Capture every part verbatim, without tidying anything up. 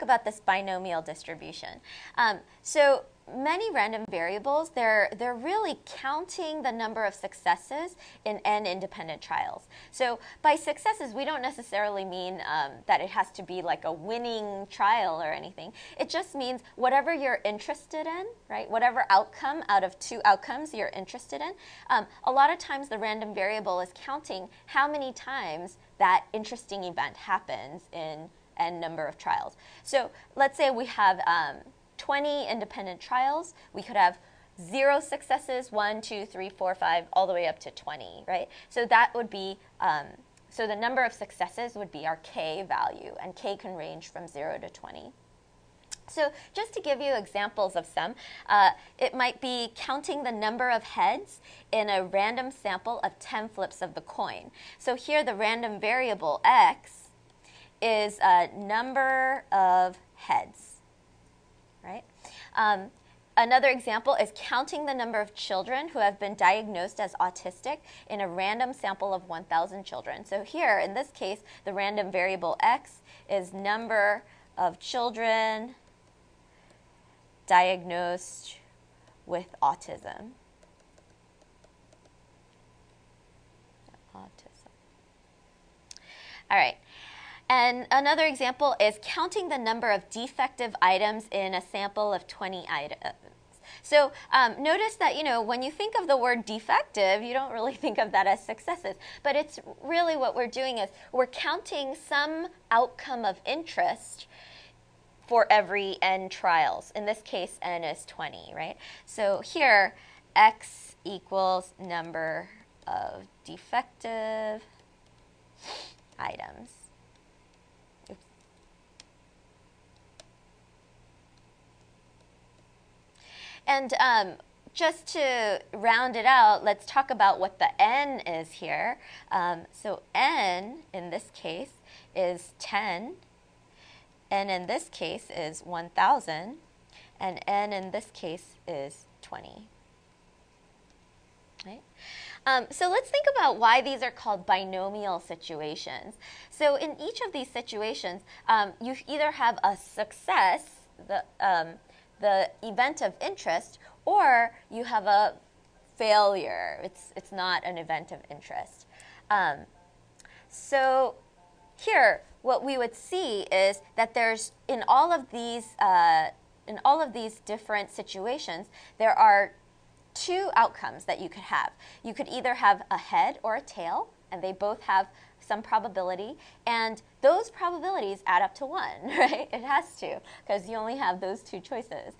About this binomial distribution. Um, so many random variables, they're, they're really counting the number of successes in n independent trials. So by successes, we don't necessarily mean um, that it has to be like a winning trial or anything. It just means whatever you're interested in, right? Whatever outcome out of two outcomes you're interested in. Um, a lot of times the random variable is counting how many times that interesting event happens in n number of trials. So let's say we have um, twenty independent trials. We could have zero successes, one, two, three, four, five, all the way up to twenty, right? So that would be, um, so the number of successes would be our k value, and k can range from zero to twenty. So just to give you examples of some, uh, it might be counting the number of heads in a random sample of ten flips of the coin. So here the random variable x is a number of heads, right? Um, another example is counting the number of children who have been diagnosed as autistic in a random sample of one thousand children. So here, in this case, the random variable x is number of children diagnosed with autism. Autism. All right. And another example is counting the number of defective items in a sample of twenty items. So um, notice that, you know, when you think of the word defective, you don't really think of that as successes. But it's really what we're doing is we're counting some outcome of interest for every n trials. In this case, n is twenty, right? So here, x equals number of defective items. And um, just to round it out, let's talk about what the n is here. Um, so n, in this case, is ten. N in this case is one thousand. And n in this case is twenty. Right? Um, so let's think about why these are called binomial situations. So in each of these situations, um, you either have a success, the um, the event of interest, or you have a failure. It's, it's not an event of interest. Um, so here, what we would see is that there's, in all of these, uh, in all of these different situations, there are two outcomes that you could have. You could either have a head or a tail, and they both have some probability, and those probabilities add up to one, right? It has to, because you only have those two choices.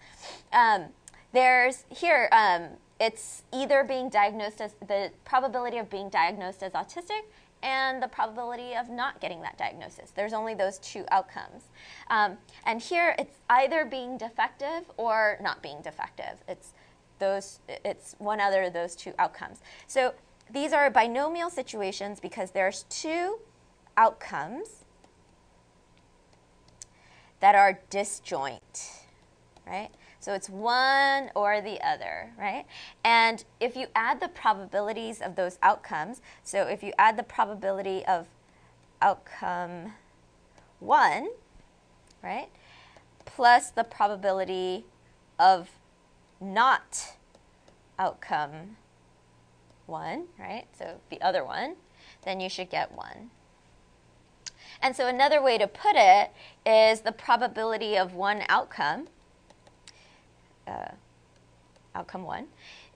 Um, there's here, um, it's either being diagnosed as, the probability of being diagnosed as autistic and the probability of not getting that diagnosis. There's only those two outcomes. Um, and here it's either being defective or not being defective. It's those, it's one other of those two outcomes. So these are binomial situations because there's two outcomes that are disjoint, right? So it's one or the other, right? And if you add the probabilities of those outcomes, so if you add the probability of outcome one, right, plus the probability of not outcome one, right? So the other one, then you should get one. And so another way to put it is the probability of one outcome, uh, outcome one,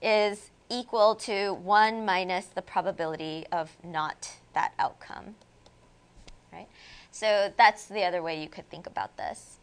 is equal to one minus the probability of not that outcome, right? So that's the other way you could think about this.